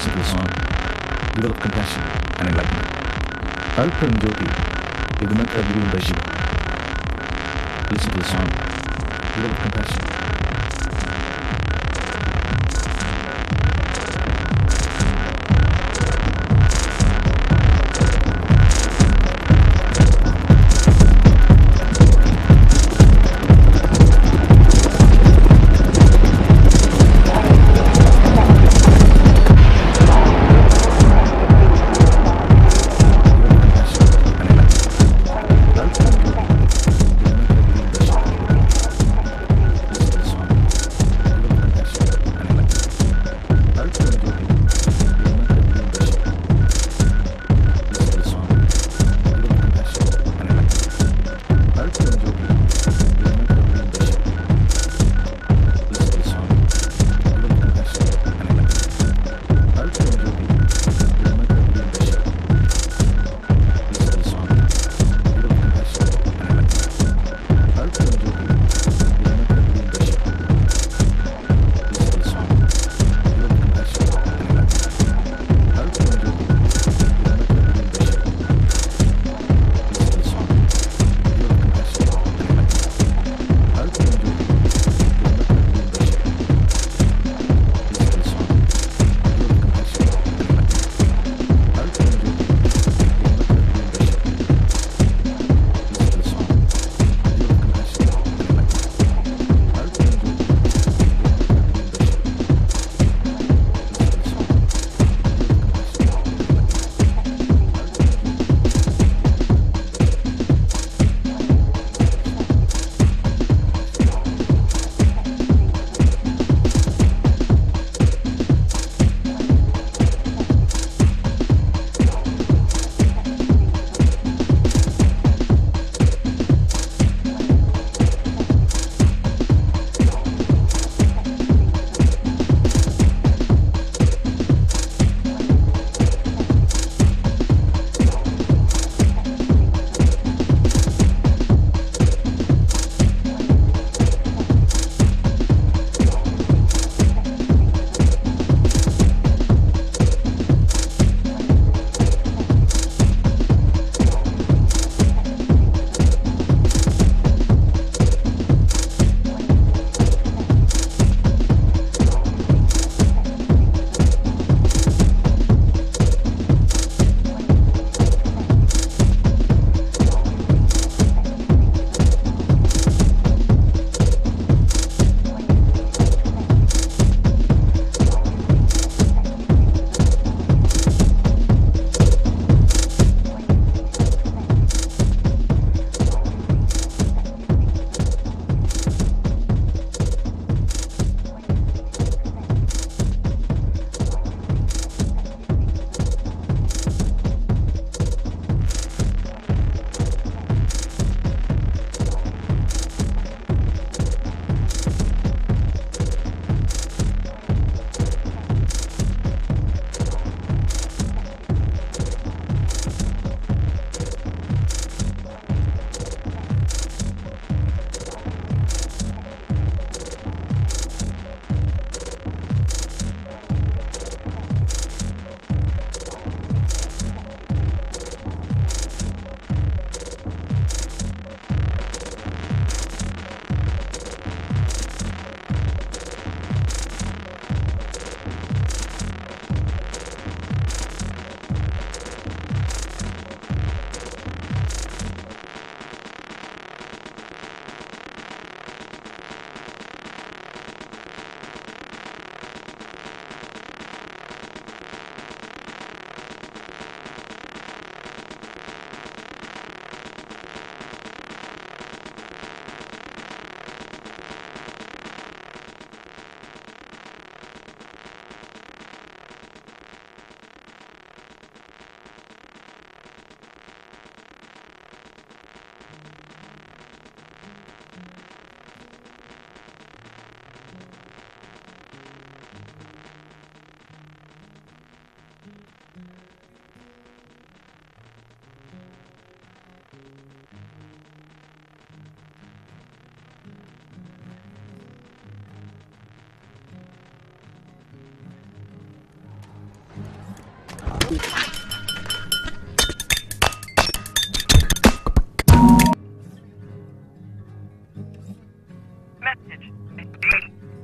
principles on freedom of compassion and enlightenment. Alpha Jyoti, the government of Guru by Shiva. Listen to the song, freedom of compassion.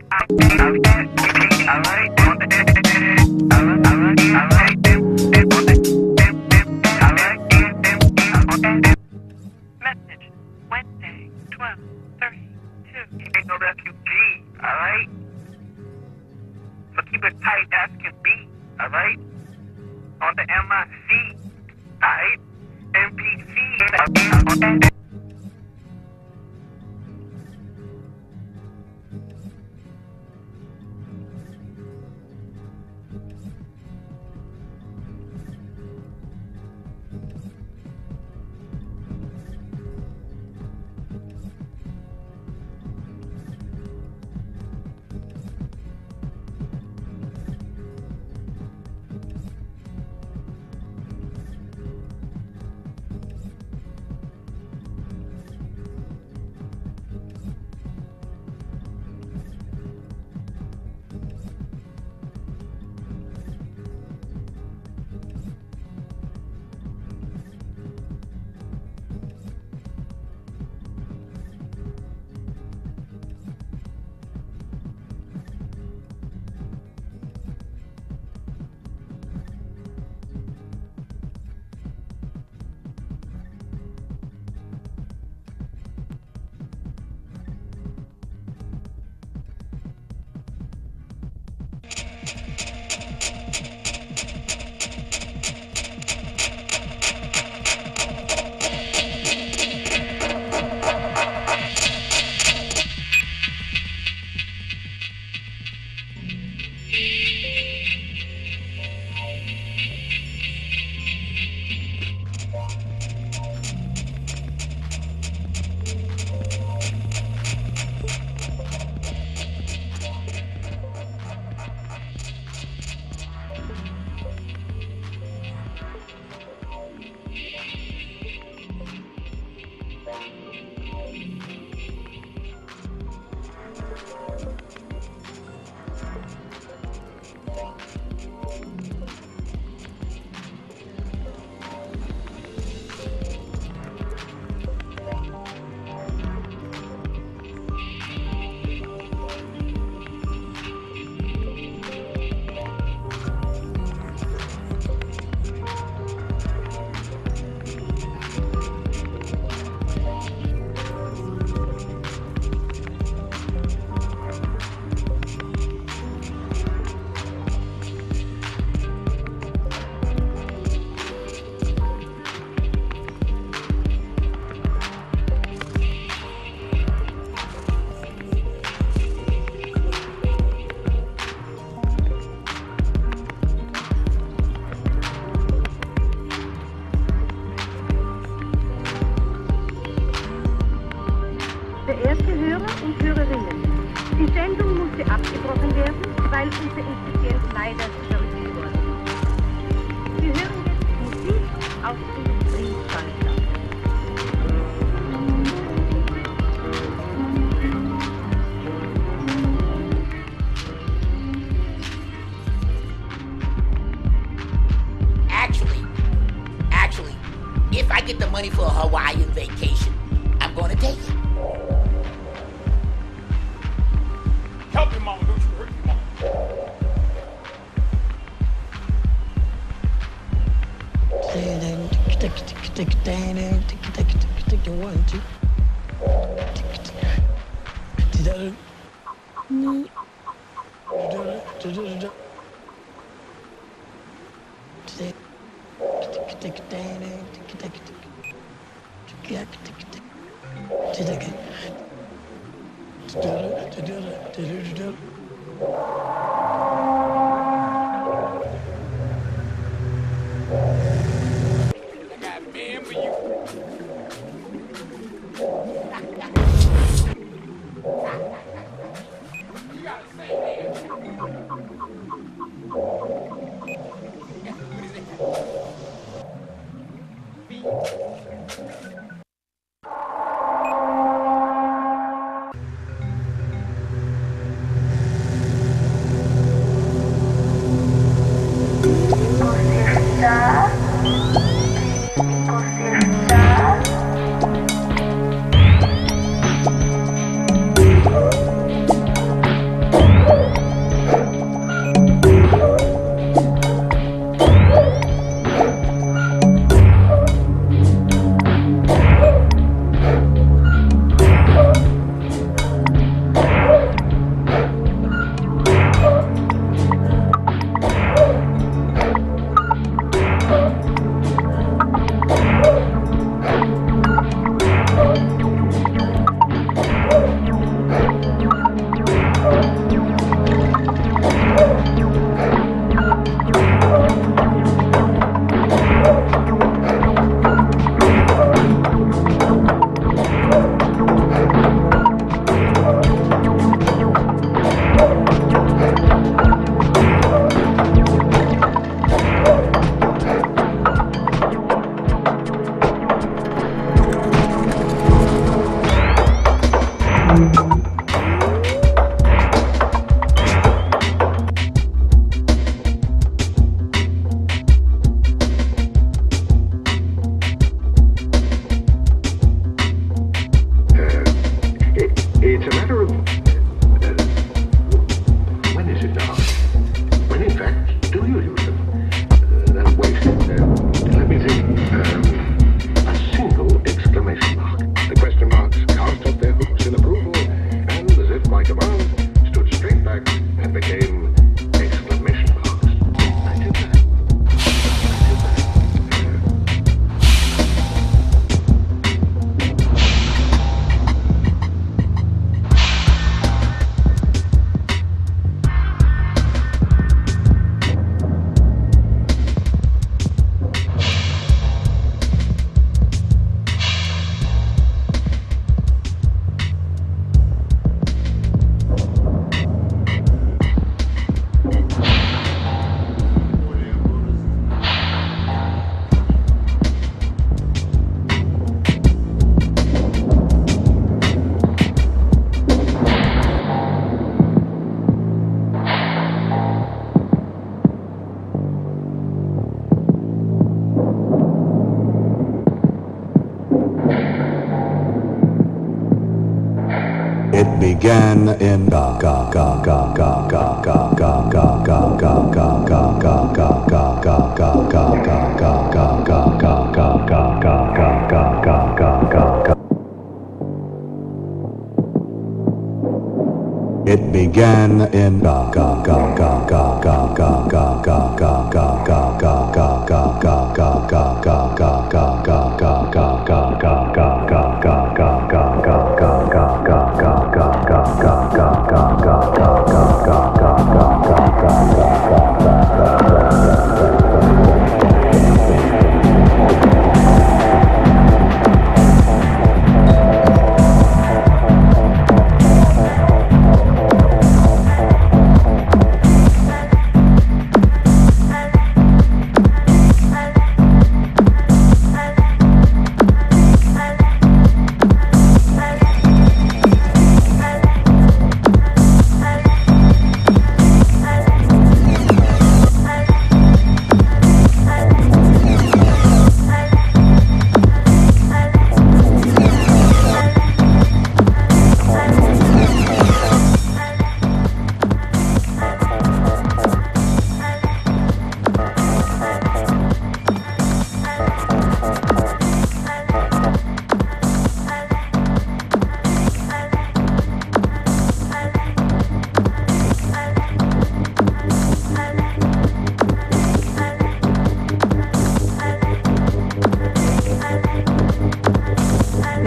Message Wednesday 12:32. Keeping a refugee, alright? So keep it tight as can be, alright? On the MIC, alright? MPC. Der erste Hörer und Hörerinnen. Die Sendung musste abgebrochen werden, weil unser Inzident leider zurückgeht worden ist. Wir hören jetzt Musik auf Industrieschalter. Actually, if I get the money for a Hawaiian vacation, I'm going to take it. again in it began in the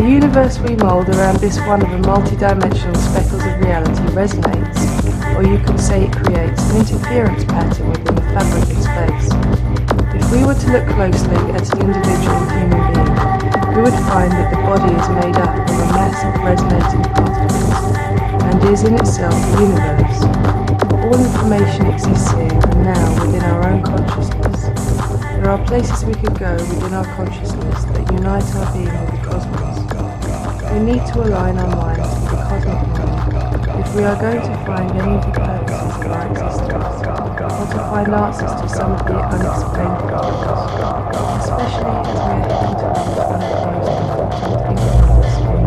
universe we mould around this one of the multi-dimensional speckles of reality resonates, or you could say it creates an interference pattern within the fabric of space. If we were to look closely at an individual human being, we would find that the body is made up of a mass of resonating particles, and is in itself the universe. All information exists here and now within our own consciousness. There are places we could go within our consciousness that unite our being with the cosmos. We need to align our minds to the cosmic mind if we are going to find any of the purposes of our existence, or to find answers to some of the unexplained questions, especially as we are heading towards one of the most important things in the history of our time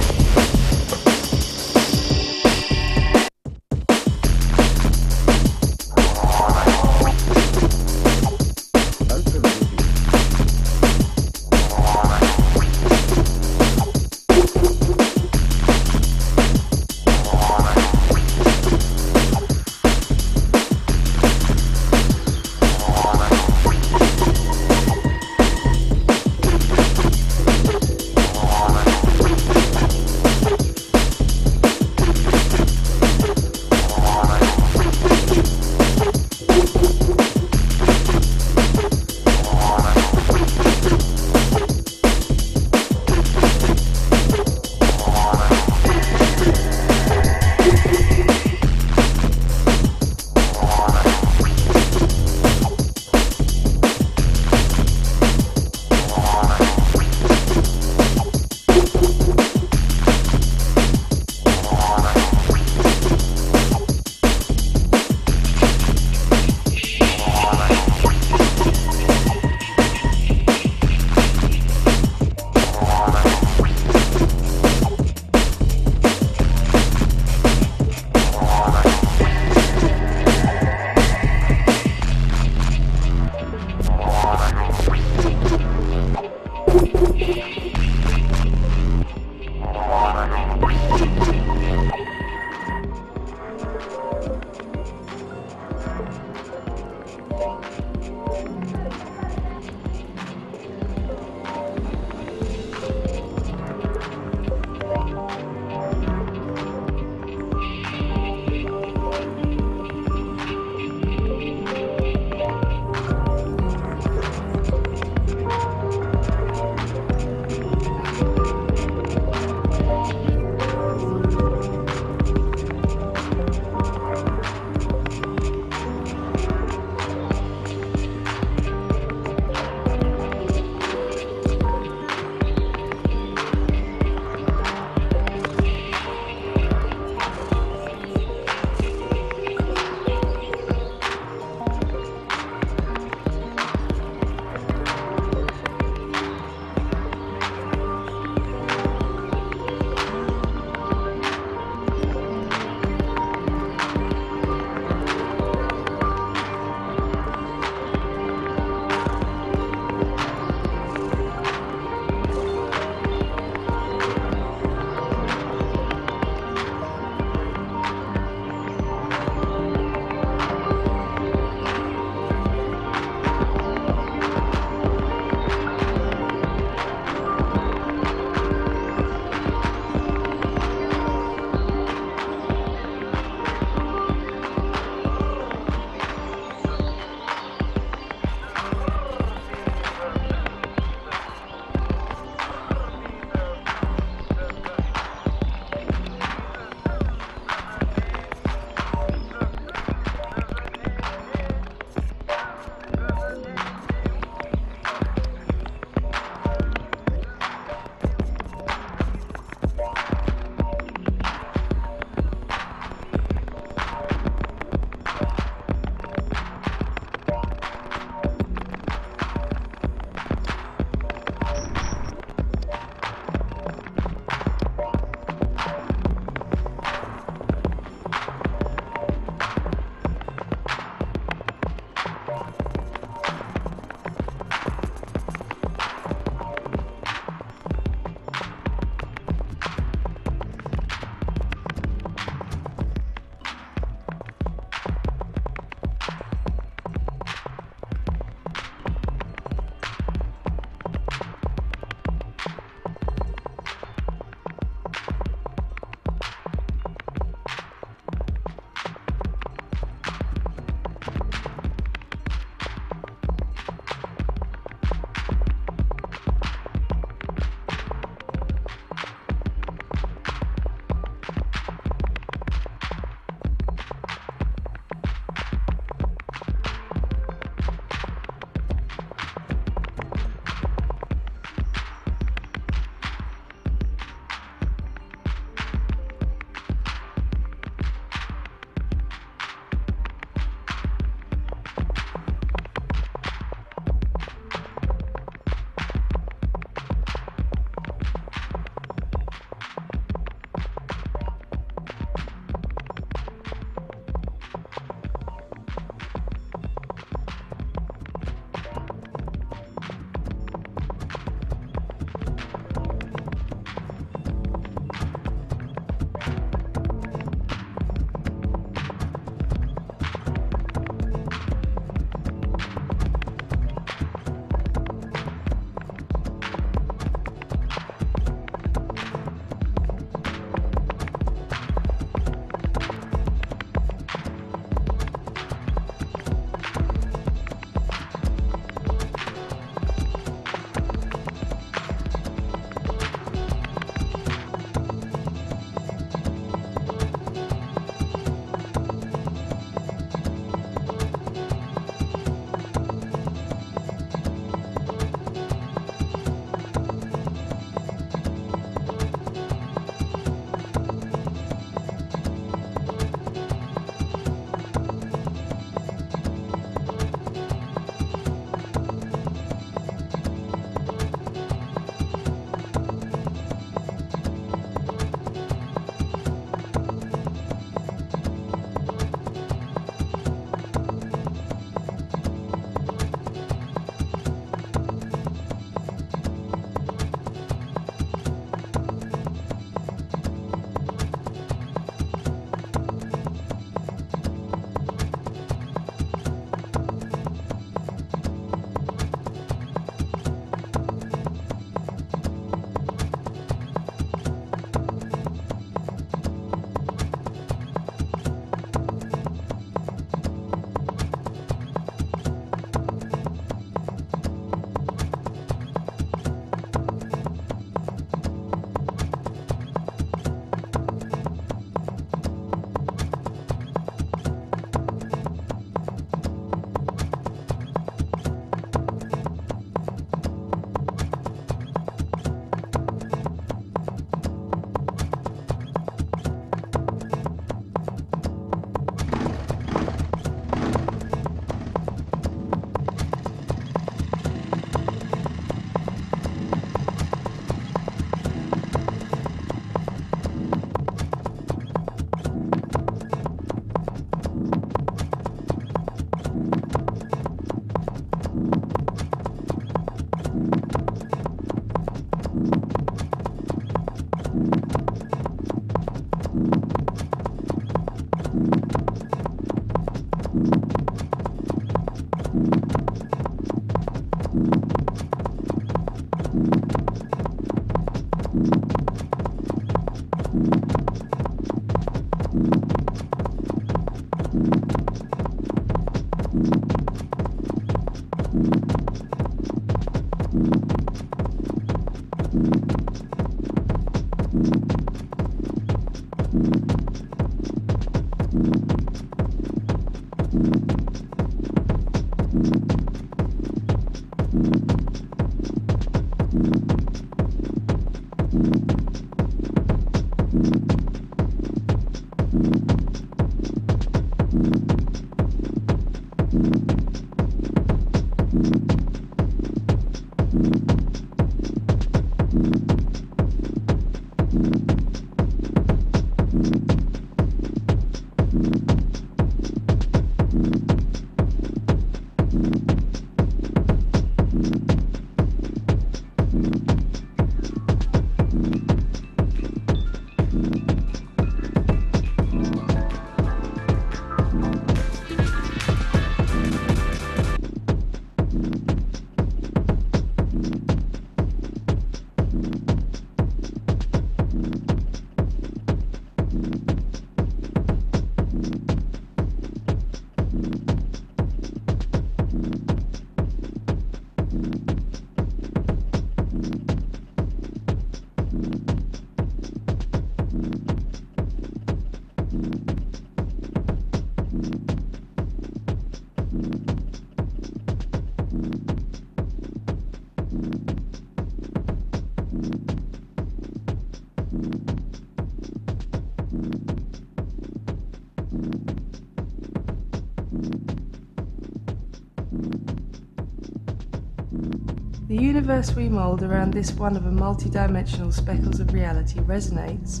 The universe we mould around this one of a multi-dimensional speckles of reality resonates.